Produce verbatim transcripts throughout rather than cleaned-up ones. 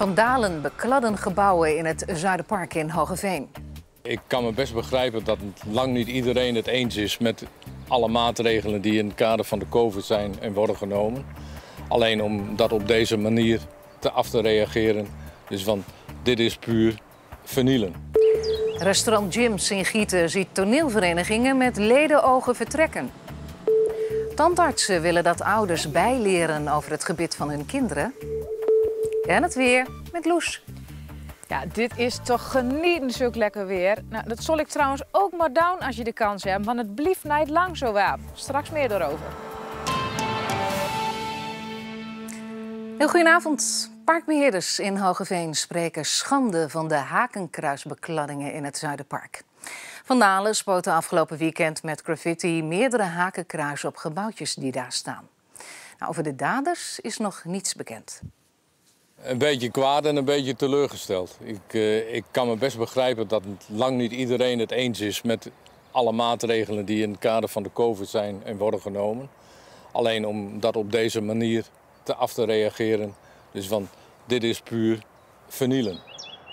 Van Dalen bekladden gebouwen in het Zuiderpark in Hogeveen. Ik kan me best begrijpen dat lang niet iedereen het eens is met alle maatregelen die in het kader van de COVID zijn en worden genomen. Alleen om dat op deze manier te af te reageren. Dus van dit is puur vernielen. Restaurant Jimm's in Gieten ziet toneelverenigingen met ledenogen vertrekken. Tandartsen willen dat ouders bijleren over het gebit van hun kinderen. En het weer met Loes. Ja, dit is toch genieten zulk lekker weer. Nou, dat zal ik trouwens ook maar down als je de kans hebt, want het blieft niet lang zo waap. Straks meer daarover. Heel goedenavond. Parkbeheerders in Hogeveen spreken schande van de hakenkruisbekladdingen in het Zuiderpark. Van Dalen spoten afgelopen weekend met graffiti meerdere hakenkruisen op gebouwtjes die daar staan. Nou, over de daders is nog niets bekend. Een beetje kwaad en een beetje teleurgesteld. Ik, uh, ik kan me best begrijpen dat lang niet iedereen het eens is met alle maatregelen die in het kader van de COVID zijn en worden genomen. Alleen om dat op deze manier te af te reageren. Dus van dit is puur vernielen.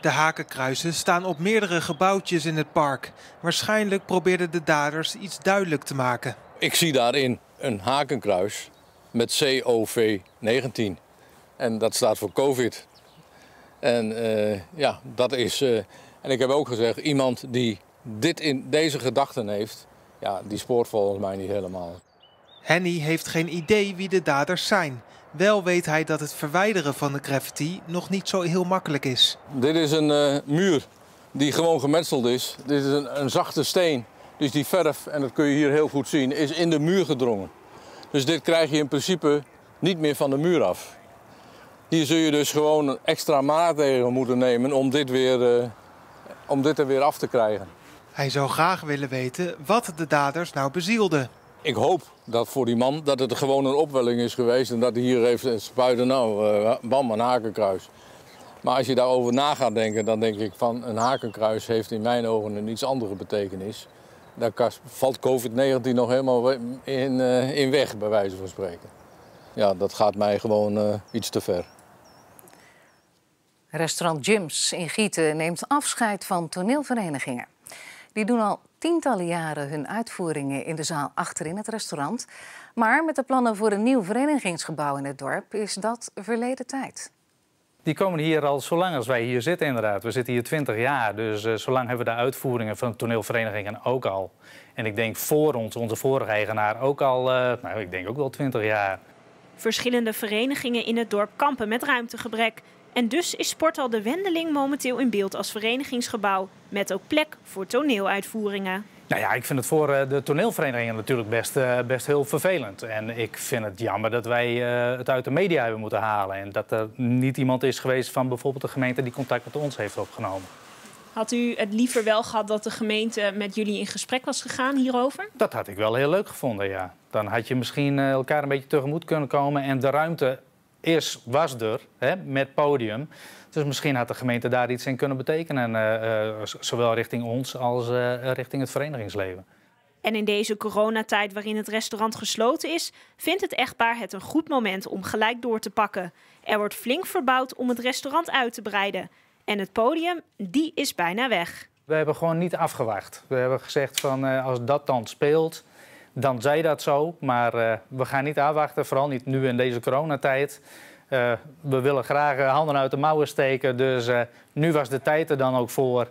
De hakenkruisen staan op meerdere gebouwtjes in het park. Waarschijnlijk probeerden de daders iets duidelijk te maken. Ik zie daarin een hakenkruis met COVID negentien. En dat staat voor COVID. En uh, ja, dat is... Uh, en ik heb ook gezegd, iemand die dit in deze gedachten heeft... ja, die spoort volgens mij niet helemaal. Henny heeft geen idee wie de daders zijn. Wel weet hij dat het verwijderen van de graffiti nog niet zo heel makkelijk is. Dit is een uh, muur die gewoon gemetseld is. Dit is een, een zachte steen. Dus die verf, en dat kun je hier heel goed zien, is in de muur gedrongen. Dus dit krijg je in principe niet meer van de muur af. Hier zul je dus gewoon extra maatregelen moeten nemen om dit, weer, uh, om dit er weer af te krijgen. Hij zou graag willen weten wat de daders nou bezielden. Ik hoop dat voor die man dat het gewoon een opwelling is geweest en dat hij hier heeft spuiten, nou, uh, bam, een hakenkruis. Maar als je daarover na gaat denken, dan denk ik van een hakenkruis heeft in mijn ogen een iets andere betekenis. Daar valt COVID negentien nog helemaal in, uh, in weg, bij wijze van spreken. Ja, dat gaat mij gewoon uh, iets te ver. Restaurant Jimm's in Gieten neemt afscheid van toneelverenigingen. Die doen al tientallen jaren hun uitvoeringen in de zaal achterin het restaurant. Maar met de plannen voor een nieuw verenigingsgebouw in het dorp is dat verleden tijd. Die komen hier al zo lang als wij hier zitten inderdaad. We zitten hier twintig jaar, dus uh, zo lang hebben we de uitvoeringen van toneelverenigingen ook al. En ik denk voor ons, onze vorige eigenaar, ook al, uh, nou, ik denk ook wel twintig jaar. Verschillende verenigingen in het dorp kampen met ruimtegebrek. En dus is Sportal de Wendeling momenteel in beeld als verenigingsgebouw. Met ook plek voor toneeluitvoeringen. Nou ja, ik vind het voor de toneelverenigingen natuurlijk best, best heel vervelend. En ik vind het jammer dat wij het uit de media hebben moeten halen. En dat er niet iemand is geweest van bijvoorbeeld de gemeente die contact met ons heeft opgenomen. Had u het liever wel gehad dat de gemeente met jullie in gesprek was gegaan hierover? Dat had ik wel heel leuk gevonden, ja. Dan had je misschien elkaar een beetje tegemoet kunnen komen. En de ruimte is, was er, hè, met podium. Dus misschien had de gemeente daar iets in kunnen betekenen. Uh, uh, zowel richting ons als uh, richting het verenigingsleven. En in deze coronatijd waarin het restaurant gesloten is... vindt het echtpaar het een goed moment om gelijk door te pakken. Er wordt flink verbouwd om het restaurant uit te breiden... En het podium, die is bijna weg. We hebben gewoon niet afgewacht. We hebben gezegd van uh, als dat dan speelt, dan zij dat zo. Maar uh, we gaan niet afwachten, vooral niet nu in deze coronatijd. Uh, we willen graag handen uit de mouwen steken. Dus uh, nu was de tijd er dan ook voor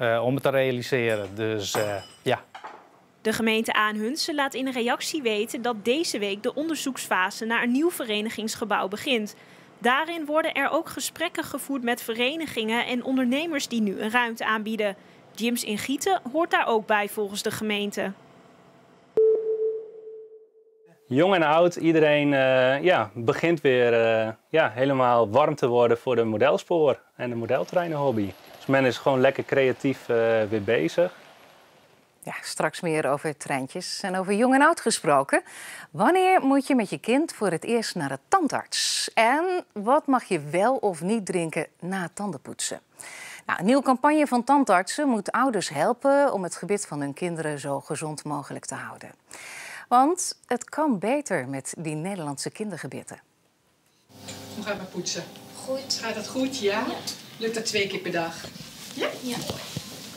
uh, om het te realiseren. Dus uh, ja. De gemeente Aa en Hunze laat in een reactie weten dat deze week de onderzoeksfase naar een nieuw verenigingsgebouw begint. Daarin worden er ook gesprekken gevoerd met verenigingen en ondernemers die nu een ruimte aanbieden. Jimm's in Gieten hoort daar ook bij volgens de gemeente. Jong en oud, iedereen uh, ja, begint weer uh, ja, helemaal warm te worden voor de modelspoor en de modeltreinenhobby. Dus men is gewoon lekker creatief uh, weer bezig. Ja, straks meer over treintjes en over jong en oud gesproken. Wanneer moet je met je kind voor het eerst naar de tandarts? En wat mag je wel of niet drinken na tandenpoetsen? Nou, een nieuwe campagne van tandartsen moet ouders helpen... om het gebit van hun kinderen zo gezond mogelijk te houden. Want het kan beter met die Nederlandse kindergebitten. Nog even poetsen. Goed. Gaat het goed, ja? Ja. Lukt dat twee keer per dag? Ja. Ja.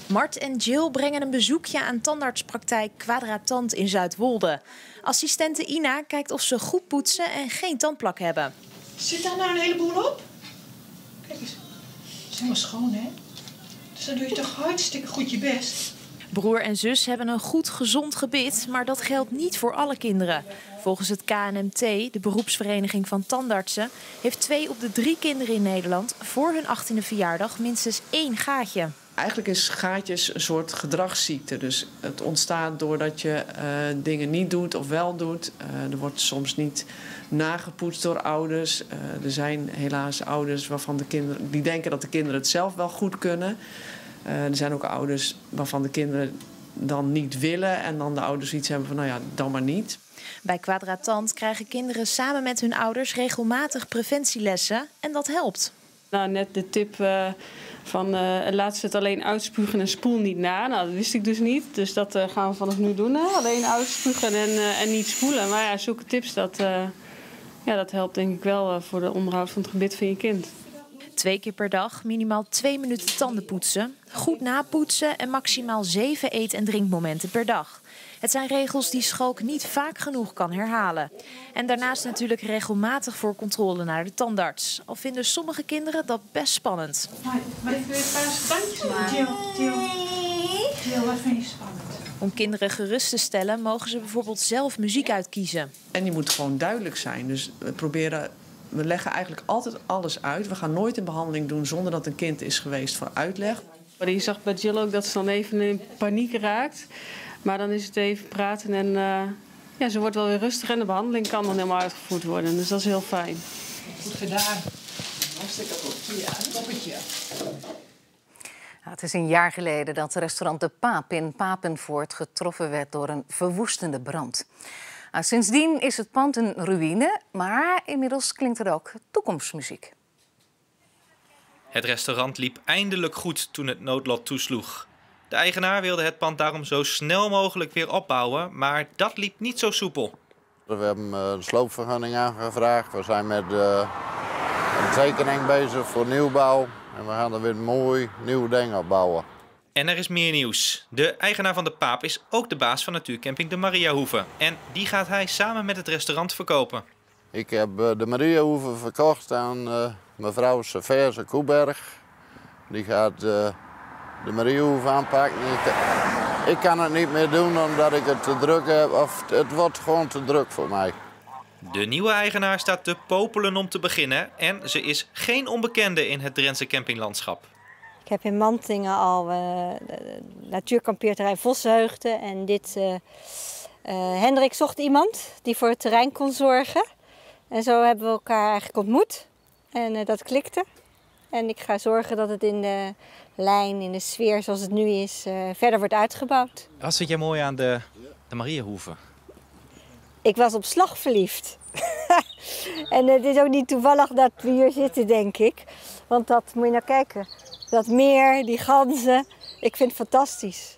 Mart en Jill brengen een bezoekje aan tandartspraktijk Quadratant in Zuidwolde. Assistente Ina kijkt of ze goed poetsen en geen tandplak hebben. Zit daar nou een heleboel op? Kijk eens. Het is helemaal schoon, hè? Dus dan doe je toch hartstikke goed je best. Broer en zus hebben een goed, gezond gebit, maar dat geldt niet voor alle kinderen. Volgens het K N M T, de beroepsvereniging van tandartsen, heeft twee op de drie kinderen in Nederland voor hun achttiende verjaardag minstens één gaatje. Eigenlijk is gaatjes een soort gedragsziekte. Dus het ontstaat doordat je uh, dingen niet doet of wel doet. Uh, er wordt soms niet nagepoetst door ouders. Uh, er zijn helaas ouders waarvan de kinderen, die denken dat de kinderen het zelf wel goed kunnen. Uh, er zijn ook ouders waarvan de kinderen dan niet willen en dan de ouders iets hebben van nou ja, dan maar niet. Bij Quadratant krijgen kinderen samen met hun ouders regelmatig preventielessen en dat helpt. Nou, net de tip uh, van uh, laat ze het alleen uitspugen en spoel niet na. Nou, dat wist ik dus niet, dus dat uh, gaan we vanaf nu doen. Hè? Alleen uitspugen en, uh, en niet spoelen. Maar ja, zulke tips, dat, uh, ja, dat helpt denk ik wel uh, voor de onderhoud van het gebit van je kind. Twee keer per dag, minimaal twee minuten tanden poetsen, goed napoetsen en maximaal zeven eet- en drinkmomenten per dag. Het zijn regels die Schalk niet vaak genoeg kan herhalen. En daarnaast natuurlijk regelmatig voor controle naar de tandarts. Al vinden sommige kinderen dat best spannend. Maar ik wil een paar standjes maken. Jill, Jill, Jill, wat vind je spannend? Om kinderen gerust te stellen, mogen ze bijvoorbeeld zelf muziek uitkiezen. En je moet gewoon duidelijk zijn, dus we proberen... We leggen eigenlijk altijd alles uit. We gaan nooit een behandeling doen zonder dat een kind is geweest voor uitleg. Je zag bij Jill ook dat ze dan even in paniek raakt. Maar dan is het even praten en uh, ja, ze wordt wel weer rustig. En de behandeling kan dan helemaal uitgevoerd worden. Dus dat is heel fijn. Goed gedaan. Hartstikke goed. Ja, toppetje. Nou, het is een jaar geleden dat restaurant De Paap in Papenvoort getroffen werd door een verwoestende brand. Nou, sindsdien is het pand een ruïne, maar inmiddels klinkt er ook toekomstmuziek. Het restaurant liep eindelijk goed toen het noodlot toesloeg. De eigenaar wilde het pand daarom zo snel mogelijk weer opbouwen, maar dat liep niet zo soepel. We hebben een sloopvergunning aangevraagd. We zijn met uh, een tekening bezig voor nieuwbouw. En we gaan er weer een mooi nieuw ding opbouwen. En er is meer nieuws. De eigenaar van De Paap is ook de baas van Natuurcamping de Mariahoeve. En die gaat hij samen met het restaurant verkopen. Ik heb de Mariahoeve verkocht aan uh, mevrouw Saverse Kuuberg. Die gaat uh, de Mariahoeve aanpakken. Ik, ik kan het niet meer doen omdat ik het te druk heb. Of het wordt gewoon te druk voor mij. De nieuwe eigenaar staat te popelen om te beginnen. En ze is geen onbekende in het Drentse campinglandschap. Ik heb in Mantingen al uh, natuurkampeerterrein Vossenheugde en dit uh, uh, Hendrik zocht iemand die voor het terrein kon zorgen. En zo hebben we elkaar eigenlijk ontmoet en uh, dat klikte. En ik ga zorgen dat het in de lijn, in de sfeer zoals het nu is, uh, verder wordt uitgebouwd. Wat vind jij mooi aan de, de Mariahoeve? Ik was op slag verliefd. En het is ook niet toevallig dat we hier zitten, denk ik. Want dat moet je nou kijken. Dat meer, die ganzen, ik vind het fantastisch.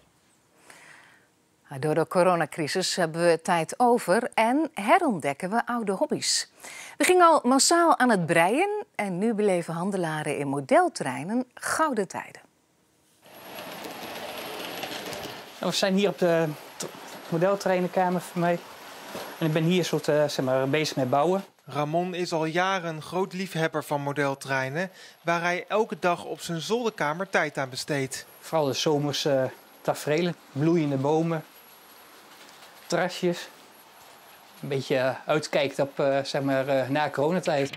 Door de coronacrisis hebben we tijd over en herontdekken we oude hobby's. We gingen al massaal aan het breien en nu beleven handelaren in modeltreinen gouden tijden. We zijn hier op de modeltreinenkamer van mij. En ik ben hier soort, zeg maar, bezig met bouwen. Ramon is al jaren een groot liefhebber van modeltreinen, waar hij elke dag op zijn zolderkamer tijd aan besteedt. Vooral de zomers uh, tafereelen, bloeiende bomen, terrasjes. Een beetje uh, uitkijkt op uh, zeg maar, uh, na coronatijd.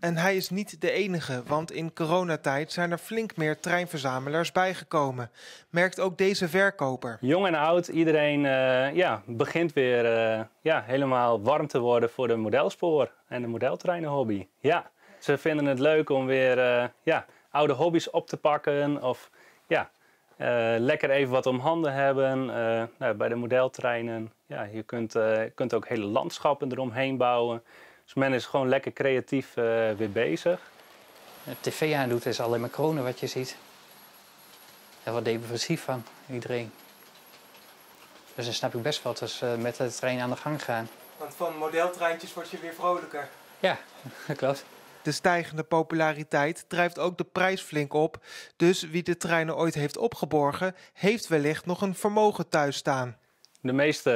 En hij is niet de enige, want in coronatijd zijn er flink meer treinverzamelaars bijgekomen. Merkt ook deze verkoper. Jong en oud, iedereen uh, ja, begint weer uh, ja, helemaal warm te worden voor de modelspoor en de modeltreinenhobby. Ja, ze vinden het leuk om weer uh, ja, oude hobby's op te pakken of ja, uh, lekker even wat om handen hebben. Uh, nou, bij de modeltreinen, ja, je kunt, uh, kunt ook hele landschappen eromheen bouwen. Dus men is gewoon lekker creatief uh, weer bezig. T V aandoet is alleen maar kronen wat je ziet. Daar wordt depressief van, iedereen. Dus dan snap ik best wat als uh, met de trein aan de gang gaan. Want van modeltreintjes word je weer vrolijker. Ja, dat klopt. De stijgende populariteit drijft ook de prijs flink op. Dus wie de treinen ooit heeft opgeborgen, heeft wellicht nog een vermogen thuis staan. De meeste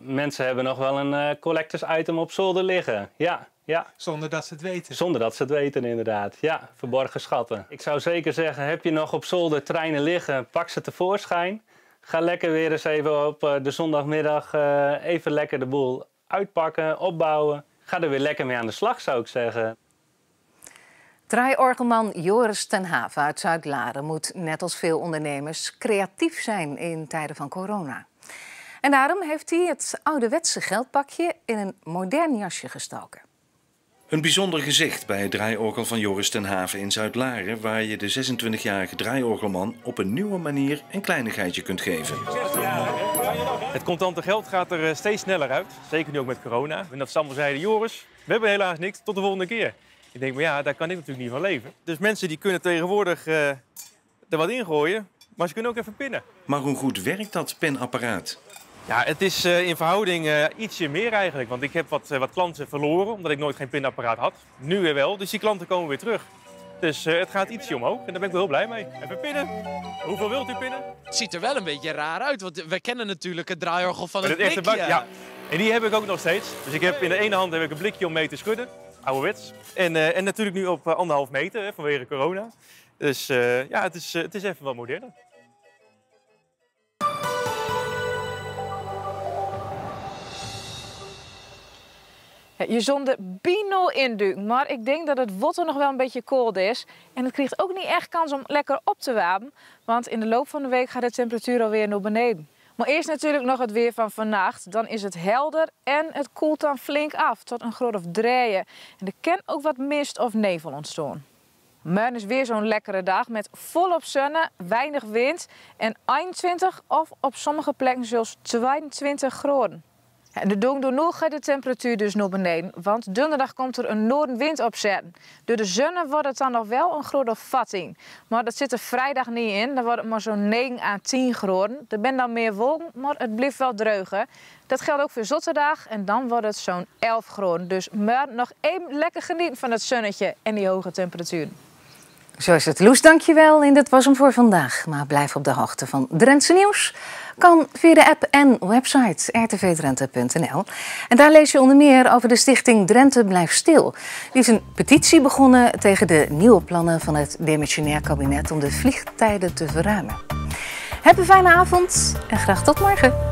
uh, mensen hebben nog wel een uh, collectors item op zolder liggen. Ja, ja. Zonder dat ze het weten. Zonder dat ze het weten, inderdaad. Ja, verborgen schatten. Ik zou zeker zeggen, heb je nog op zolder treinen liggen, pak ze tevoorschijn. Ga lekker weer eens even op uh, de zondagmiddag uh, even lekker de boel uitpakken, opbouwen. Ga er weer lekker mee aan de slag, zou ik zeggen. Draaiorgelman Joris ten Have uit Zuid-Laren moet, net als veel ondernemers, creatief zijn in tijden van corona. En daarom heeft hij het ouderwetse geldpakje in een modern jasje gestoken. Een bijzonder gezicht bij het draaiorgel van Joris ten Have in Zuid-Laren, waar je de zesentwintigjarige draaiorgelman op een nieuwe manier een kleinigheidje kunt geven. Het contante geld gaat er steeds sneller uit, zeker nu ook met corona. En dat ze allemaal zeiden, Joris, we hebben helaas niks, tot de volgende keer. Ik denk, maar ja, daar kan ik natuurlijk niet van leven. Dus mensen die kunnen tegenwoordig uh, er wat in gooien, maar ze kunnen ook even pinnen. Maar hoe goed werkt dat penapparaat? Ja, het is uh, in verhouding uh, ietsje meer eigenlijk. Want ik heb wat, uh, wat klanten verloren, omdat ik nooit geen pinapparaat had. Nu weer wel, dus die klanten komen weer terug. Dus uh, het gaat ietsje omhoog en daar ben ik wel heel blij mee. Even pinnen. Hoeveel wilt u pinnen? Het ziet er wel een beetje raar uit, want we kennen natuurlijk het draaiorgel van het blikje. Bak, ja, en die heb ik ook nog steeds. Dus ik heb in de ene hand heb ik een blikje om mee te schudden. Ouderwets. En, uh, en natuurlijk nu op uh, anderhalf meter hè, vanwege corona. Dus uh, ja, het is, uh, het is even wat moderner. Je zonde bino induk, maar ik denk dat het water nog wel een beetje koud is. En het krijgt ook niet echt kans om lekker op te warmen, want in de loop van de week gaat de temperatuur alweer naar beneden. Maar eerst natuurlijk nog het weer van vannacht. Dan is het helder en het koelt dan flink af, tot een graad of drieën. En er kan ook wat mist of nevel ontstaan. Morgen is weer zo'n lekkere dag met volop zonne, weinig wind en eenentwintig of op sommige plekken zelfs tweeëntwintig graden. En de donk door nog gaat de temperatuur dus naar beneden, want donderdag komt er een noordenwind opzetten. Door de zonne wordt het dan nog wel een graad of veertien. Maar dat zit er vrijdag niet in, dan wordt het maar zo'n negen à tien graden. Er zijn dan meer wolken, maar het blijft wel dreugen. Dat geldt ook voor zaterdag en dan wordt het zo'n elf graden. Dus maar nog even lekker genieten van het zonnetje en die hoge temperatuur. Zo is het, Loes, dankjewel. En dit was hem voor vandaag. Maar blijf op de hoogte van Drentse nieuws. Kan via de app en website r t v drenthe punt n l. En daar lees je onder meer over de stichting Drenthe Blijf Stil. Die is een petitie begonnen tegen de nieuwe plannen van het demissionair kabinet om de vliegtijden te verruimen. Heb een fijne avond en graag tot morgen.